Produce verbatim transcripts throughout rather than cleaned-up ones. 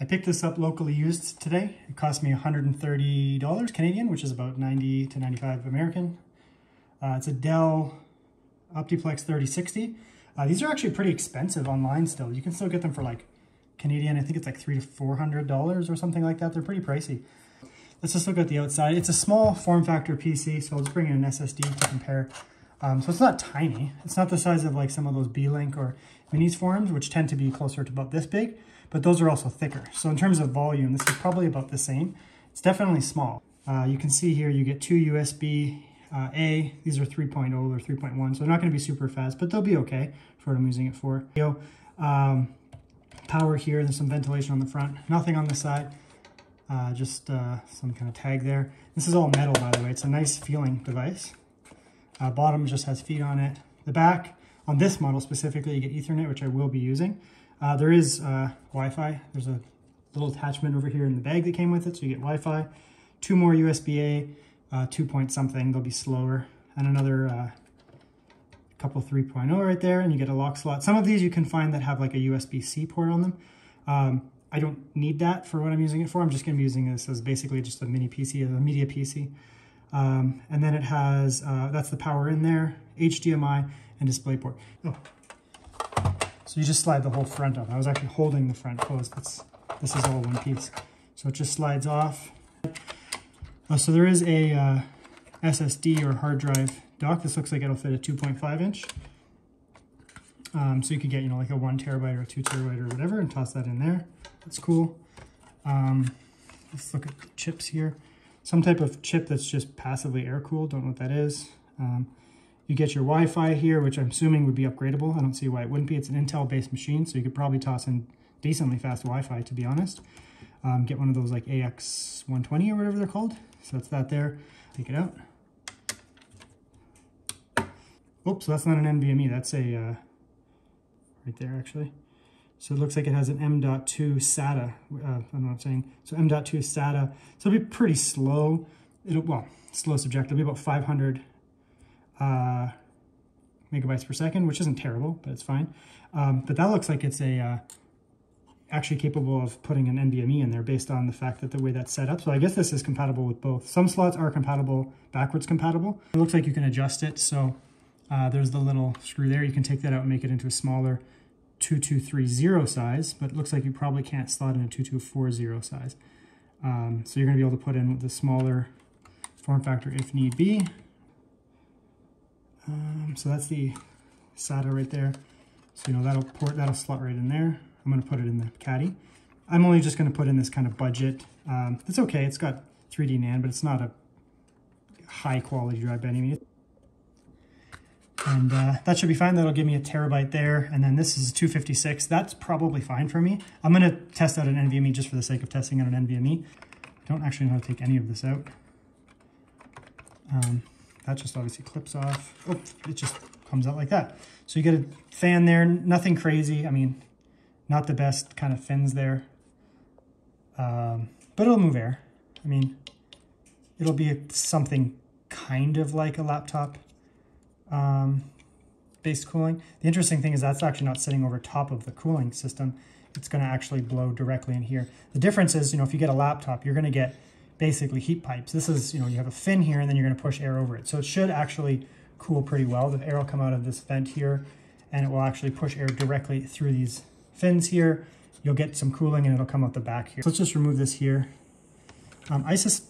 I picked this up locally used today. It cost me one hundred thirty dollars Canadian, which is about ninety to ninety-five American. Uh, it's a Dell OptiPlex thirty sixty. Uh, these are actually pretty expensive online still. You can still get them for like Canadian, I think it's like three to four hundred dollars or something like that. They're pretty pricey. Let's just look at the outside. It's a small form factor P C, so I'll just bring in an S S D to compare. Um, so it's not tiny. It's not the size of like some of those Beelink or Minis forms, which tend to be closer to about this big, but those are also thicker. So in terms of volume, this is probably about the same. It's definitely small. Uh, you can see here you get two U S B uh, A. These are three point oh or three point one, so they're not going to be super fast, but they'll be okay for what I'm using it for. Um, power here, there's some ventilation on the front, nothing on the side. Uh, just uh, some kind of tag there. This is all metal, by the way. It's a nice feeling device. Uh, bottom just has feet on it. The back, on this model specifically, you get Ethernet, which I will be using. Uh, there is uh, Wi-Fi. There's a little attachment over here in the bag that came with it, so you get Wi-Fi. Two more U S B A, uh, two point something, they'll be slower. And another uh, couple three point oh right there, and you get a lock slot. Some of these you can find that have like a U S B C port on them. Um, I don't need that for what I'm using it for. I'm just going to be using this as basically just a mini P C, as a media P C. Um, and then it has, uh, that's the power in there, H D M I and DisplayPort. Oh, so you just slide the whole front off. I was actually holding the front closed. That's, this is all one piece. So it just slides off. Uh, so there is a uh, S S D or hard drive dock. This looks like it'll fit a two point five inch. Um, so you could get, you know, like a one terabyte or a two terabyte or whatever and toss that in there. That's cool. Um, let's look at the chips here. Some type of chip that's just passively air cooled. Don't know what that is. Um, you get your Wi-Fi here, which I'm assuming would be upgradable. I don't see why it wouldn't be. It's an Intel based machine, so you could probably toss in decently fast Wi-Fi, to be honest. Um, get one of those like A X one twenty or whatever they're called. So that's that there. Take it out. Oops, that's not an N V M E. That's a, uh, right there actually. So it looks like it has an M dot two SATA, uh, I don't know what I'm saying. So M dot two SATA, so it'll be pretty slow. It'll, well, slow subjective, it'll be about five hundred uh, megabytes per second, which isn't terrible, but it's fine. Um, but that looks like it's a, uh, actually capable of putting an N V M E in there based on the fact that the way that's set up. So I guess this is compatible with both. Some slots are compatible, backwards compatible. It looks like you can adjust it. So uh, there's the little screw there. You can take that out and make it into a smaller two two three zero size, but it looks like you probably can't slot in a two two four zero size. Um, so you're going to be able to put in the smaller form factor if need be. Um, so that's the SATA right there. So you know that'll port, that'll slot right in there. I'm going to put it in the caddy. I'm only just going to put in this kind of budget. Um, it's okay. It's got three D NAND, but it's not a high quality drive by any means. And uh, that should be fine. That'll give me a terabyte there. And then this is two fifty-six. That's probably fine for me. I'm going to test out an N V M E just for the sake of testing out an N V M E. I don't actually know how to take any of this out. Um, that just obviously clips off. Oh, it just comes out like that. So you get a fan there. Nothing crazy. I mean, not the best kind of fins there. Um, but it'll move air. I mean, it'll be something kind of like a laptop. Um, based cooling. The interesting thing is that's actually not sitting over top of the cooling system. It's going to actually blow directly in here. The difference is, you know, if you get a laptop, you're going to get basically heat pipes. This is, you know, you have a fin here and then you're going to push air over it. So it should actually cool pretty well. The air will come out of this vent here and it will actually push air directly through these fins here. You'll get some cooling and it'll come out the back here. So let's just remove this here. Um, I suspect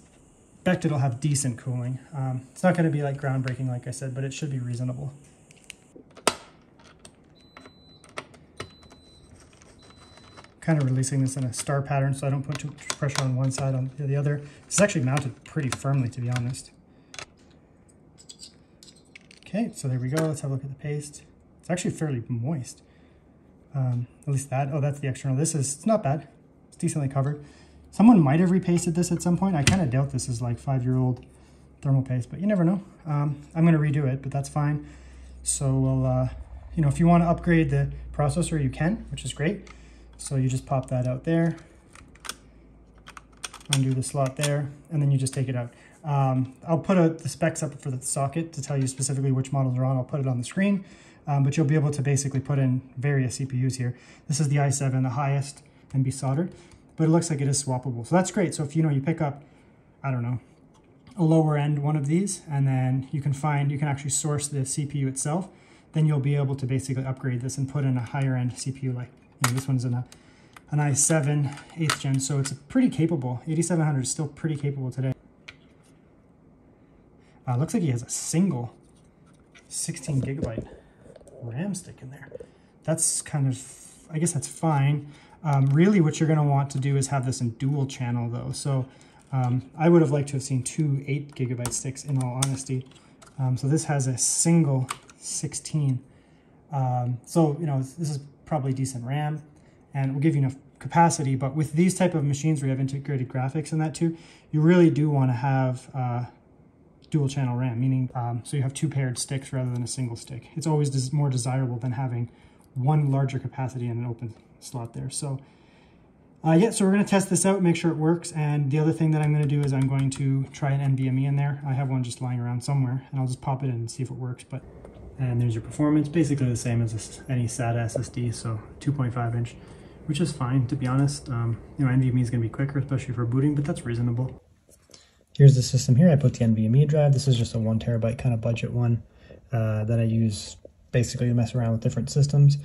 expect it'll have decent cooling. Um, it's not going to be like groundbreaking, like I said, but it should be reasonable. Kind of releasing this in a star pattern so I don't put too much pressure on one side on the other. It's actually mounted pretty firmly, to be honest. Okay, so there we go. Let's have a look at the paste. It's actually fairly moist. Um, at least that. Oh, that's the external. This is, it's not bad. It's decently covered. Someone might have repasted this at some point. I kind of doubt this is like five-year-old thermal paste, but you never know. Um, I'm going to redo it, but that's fine. So we'll, uh, you know, if you want to upgrade the processor, you can, which is great. So you just pop that out there, undo the slot there, and then you just take it out. Um, I'll put a, the specs up for the socket to tell you specifically which models are on. I'll put it on the screen, um, but you'll be able to basically put in various C P Us here. This is the i seven, the highest, and be soldered. but it looks like it is swappable. So that's great. So if you know you pick up, I don't know, a lower end one of these, and then you can find, you can actually source the C P U itself, then you'll be able to basically upgrade this and put in a higher end C P U, like you know, this one's in a, an i seven eighth gen, so it's pretty capable. eighty-seven hundred is still pretty capable today. Uh, looks like he has a single sixteen gigabyte RAM stick in there. That's kind of, I guess that's fine. Um, really what you're going to want to do is have this in dual channel though. So um, I would have liked to have seen two eight gigabyte sticks in all honesty. Um, so this has a single sixteen. Um, so, you know, this is probably decent RAM and will give you enough capacity, but with these type of machines where you have integrated graphics and that too, you really do want to have uh, dual channel RAM, meaning um, so you have two paired sticks rather than a single stick. It's always des more desirable than having one larger capacity and an open slot there. So uh, yeah, so we're going to test this out, make sure it works. And the other thing that I'm going to do is I'm going to try an N V M E in there. I have one just lying around somewhere and I'll just pop it in and see if it works. But and there's your performance, basically the same as any SATA S S D, so two point five inch, which is fine to be honest. Um, you know, N V M E is going to be quicker, especially for booting, but that's reasonable. Here's the system here. I put the N V M E drive. This is just a one terabyte kind of budget one uh, that I use basically to mess around with different systems.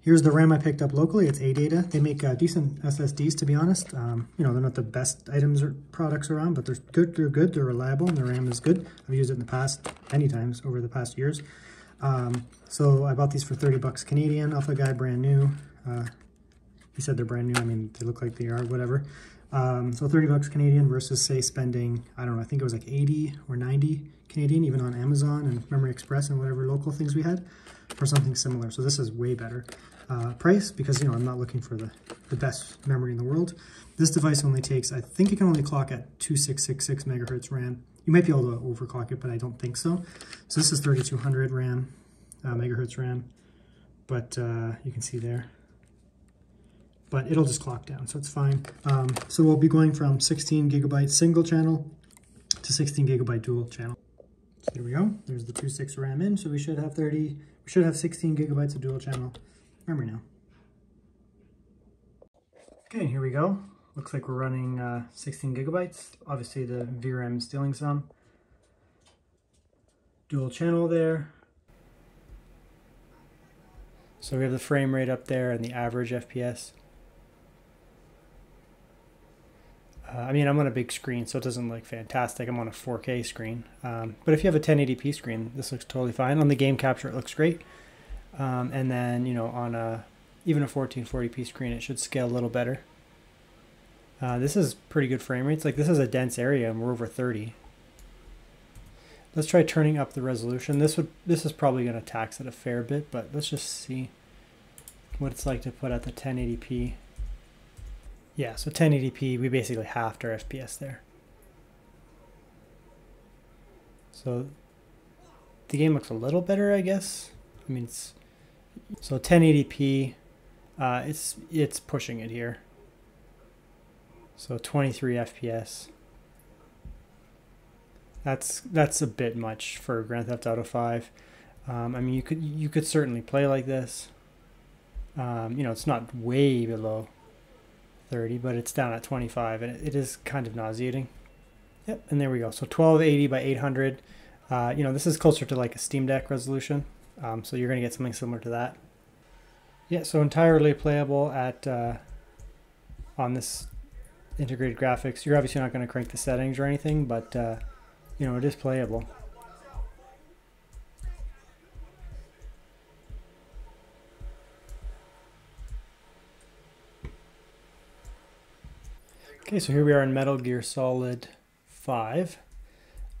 Here's the RAM I picked up locally. It's ADATA. They make uh, decent S S Ds, to be honest. Um, you know, they're not the best items or products around, but they're good. They're good. They're reliable, and the RAM is good. I've used it in the past many times over the past years. Um, so I bought these for thirty bucks Canadian off a guy brand new. Uh, he said they're brand new. I mean, they look like they are, whatever. Um, so thirty bucks Canadian versus say spending, I don't know, I think it was like eighty or ninety Canadian, even on Amazon and Memory Express and whatever local things we had for something similar. So this is way better uh, price because, you know, I'm not looking for the, the best memory in the world. This device only takes, I think it can only clock at two six six six megahertz RAM. You might be able to overclock it, but I don't think so. So this is thirty-two hundred RAM, uh, megahertz RAM, but uh, you can see there. But it'll just clock down, so it's fine. Um, so we'll be going from sixteen gigabyte single channel to sixteen gigabyte dual channel. So there we go. There's the two point six RAM in, so we should have thirty. We should have sixteen gigabytes of dual channel memory now. Okay, here we go. Looks like we're running uh, sixteen gigabytes. Obviously, the V RAM is stealing some. Dual channel there. So we have the frame rate up there and the average F P S. Uh, I mean, I'm on a big screen, so it doesn't look fantastic. I'm on a four K screen. Um, but if you have a ten eighty p screen, this looks totally fine. On the game capture, it looks great. Um, and then, you know, on a even a fourteen forty p screen, it should scale a little better. Uh, this is pretty good frame rates. Like, this is a dense area, and we're over thirty. Let's try turning up the resolution. This would this is probably going to tax it a fair bit, but let's just see what it's like to put at the ten eighty p. Yeah, so ten eighty p, we basically halved our F P S there. So the game looks a little better, I guess. I mean, it's so ten eighty p. Uh, it's it's pushing it here. So twenty-three F P S. That's that's a bit much for Grand Theft Auto five. Um, I mean, you could you could certainly play like this. Um, you know, it's not way below thirty, but it's down at twenty-five, and it is kind of nauseating. Yep, and there we go. So twelve eighty by eight hundred. Uh, you know, this is closer to like a Steam Deck resolution, um, so you're going to get something similar to that. Yeah, so entirely playable at uh, on this integrated graphics. You're obviously not going to crank the settings or anything, but uh, you know, it is playable. Okay, so here we are in Metal Gear Solid five.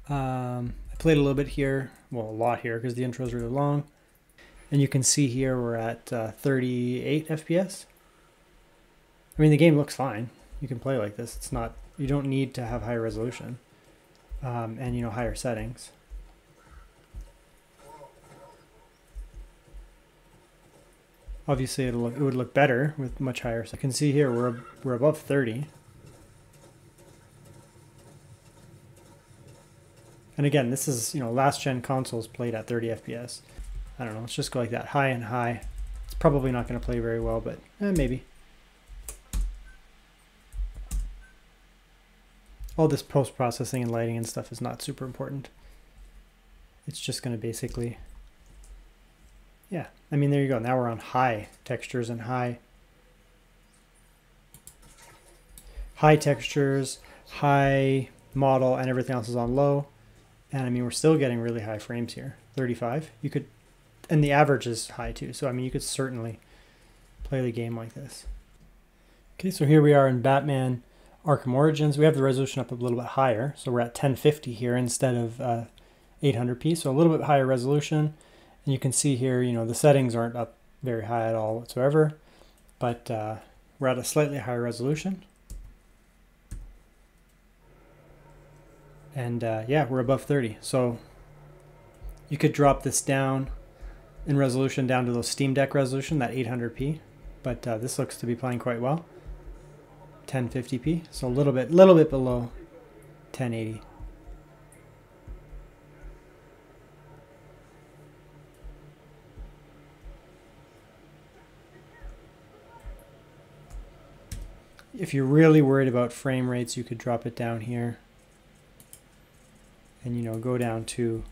Um, I played a little bit here, well, a lot here because the intro is really long. And you can see here we're at uh, thirty-eight F P S. I mean, the game looks fine. You can play like this. It's not, you don't need to have higher resolution um, and, you know, higher settings. Obviously, it'll look, it would look better with much higher. So you can see here we're we're above thirty. And again, this is, you know, last-gen consoles played at thirty F P S. I don't know, let's just go like that, high and high. It's probably not going to play very well, but eh, maybe. all this post-processing and lighting and stuff is not super important. It's just going to basically, yeah, I mean, there you go. Now we're on high textures and high, high textures, high model, and everything else is on low. And I mean, we're still getting really high frames here, thirty-five. You could, and the average is high too. So I mean, you could certainly play the game like this. Okay, so here we are in Batman Arkham Origins. We have the resolution up a little bit higher. So we're at ten fifty here instead of uh, eight hundred p. So a little bit higher resolution. And you can see here, you know, the settings aren't up very high at all whatsoever, but uh, we're at a slightly higher resolution. And uh, yeah, we're above thirty. So you could drop this down in resolution down to those Steam Deck resolution, that eight hundred p, but uh, this looks to be playing quite well. ten fifty p, so a little bit, little bit below ten eighty. If you're really worried about frame rates, you could drop it down here and, you know, go down to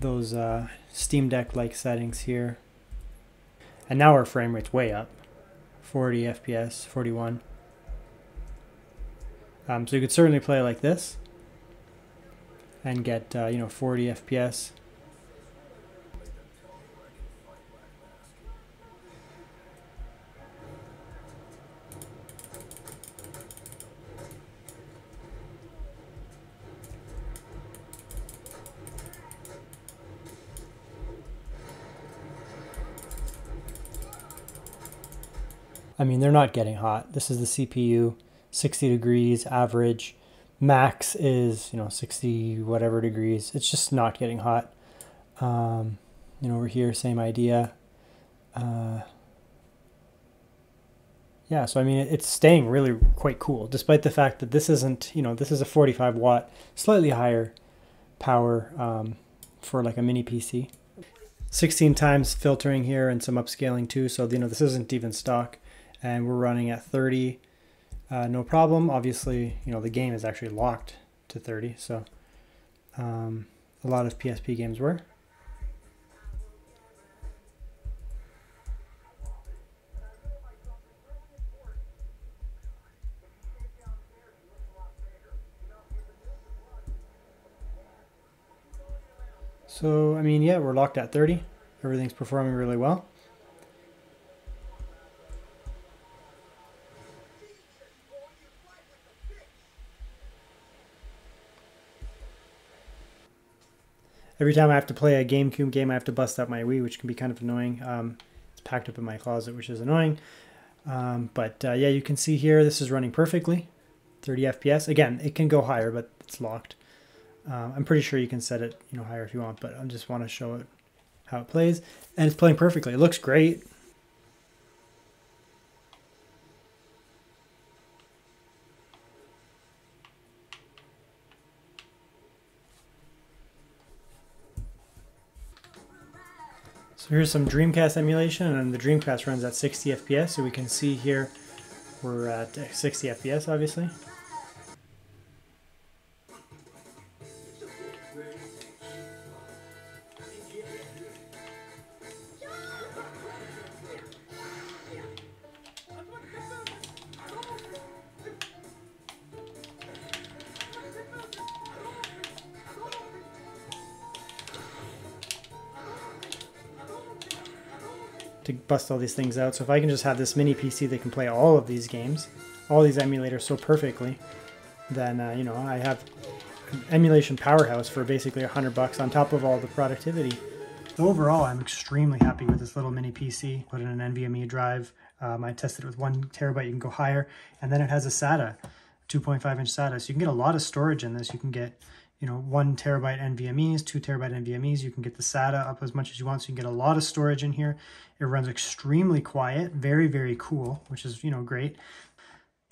those uh, Steam Deck-like settings here. And now our frame rate's way up, forty F P S, forty-one. Um, so you could certainly play like this and get, uh, you know, forty F P S. I mean, they're not getting hot. This is the C P U, sixty degrees average. Max is, you know, sixty whatever degrees. It's just not getting hot. Um, you know, over here, same idea. Uh, yeah, so I mean, it's staying really quite cool, despite the fact that this isn't, you know, this is a forty-five watt, slightly higher power um, for like a mini P C. sixteen times filtering here and some upscaling too. So, you know, this isn't even stock. And we're running at thirty, uh, no problem. Obviously, you know, the game is actually locked to thirty, so um, a lot of P S P games were. So, I mean, yeah, we're locked at thirty. Everything's performing really well. Every time I have to play a GameCube game, I have to bust out my Wii, which can be kind of annoying. Um, it's packed up in my closet, which is annoying. Um, but uh, yeah, you can see here, this is running perfectly. thirty F P S. Again, it can go higher, but it's locked. Um, I'm pretty sure you can set it, you know, higher if you want, but I just want to show it how it plays. And it's playing perfectly. It looks great. So here's some Dreamcast emulation, and the Dreamcast runs at sixty F P S, so we can see here we're at sixty F P S, obviously. To bust all these things out. So if I can just have this mini P C that can play all of these games, all these emulators so perfectly, then, uh, you know, I have an emulation powerhouse for basically a hundred bucks on top of all the productivity. So overall, I'm extremely happy with this little mini P C. Put in an N V M e drive. Um, I tested it with one terabyte, you can go higher. And then it has a SATA, two point five inch SATA. So you can get a lot of storage in this. You can get, you know, one terabyte N V M es, two terabyte N V M es. You can get the SATA up as much as you want, so you can get a lot of storage in here. It runs extremely quiet, very, very cool, which is, you know, great.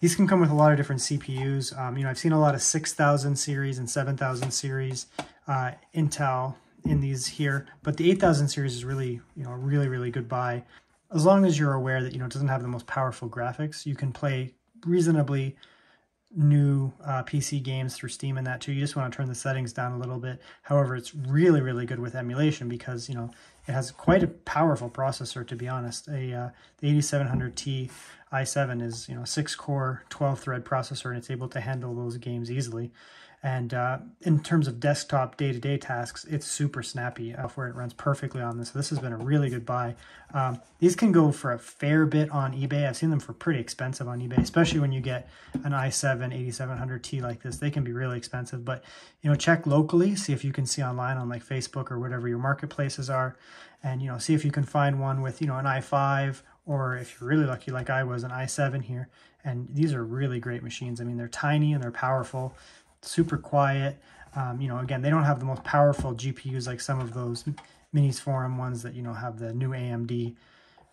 These can come with a lot of different C P Us. Um, you know, I've seen a lot of six thousand series and seven thousand series uh, Intel in these here, but the eight thousand series is really, you know, a really, really good buy. As long as you're aware that, you know, it doesn't have the most powerful graphics, you can play reasonably new uh, P C games through Steam and that too. You just want to turn the settings down a little bit. However, it's really, really good with emulation because, you know, it has quite a powerful processor, to be honest. A uh, the eighty-seven hundred T i seven is, you know, six core, twelve thread processor, and it's able to handle those games easily. And uh, in terms of desktop day-to-day tasks, it's super snappy. Uh, where it runs perfectly on this. So this has been a really good buy. Um, these can go for a fair bit on eBay. I've seen them for pretty expensive on eBay, especially when you get an i seven eighty-seven hundred T like this. They can be really expensive, but, you know, check locally, see if you can see online on like Facebook or whatever your marketplaces are, and, you know, see if you can find one with, you know, an i five, or if you're really lucky like I was, an i seven here. And these are really great machines. I mean, they're tiny and they're powerful. Super quiet. Um, you know, again, they don't have the most powerful G P Us like some of those Minis Forum ones that, you know, have the new A M D,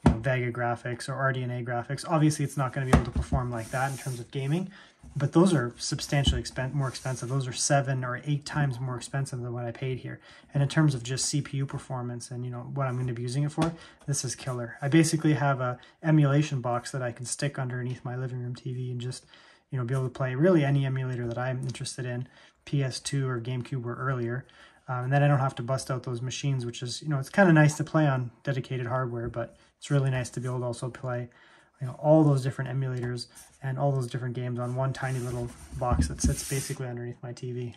you know, Vega graphics or R D N A graphics. Obviously, it's not going to be able to perform like that in terms of gaming, but those are substantially expen- more expensive. Those are seven or eight times more expensive than what I paid here. And in terms of just C P U performance and, you know, what I'm going to be using it for, this is killer. I basically have a emulation box that I can stick underneath my living room T V and just, you know, be able to play really any emulator that I'm interested in, P S two or GameCube or earlier. Um, and then I don't have to bust out those machines, which is, you know, it's kind of nice to play on dedicated hardware, but it's really nice to be able to also play, you know, all those different emulators and all those different games on one tiny little box that sits basically underneath my T V.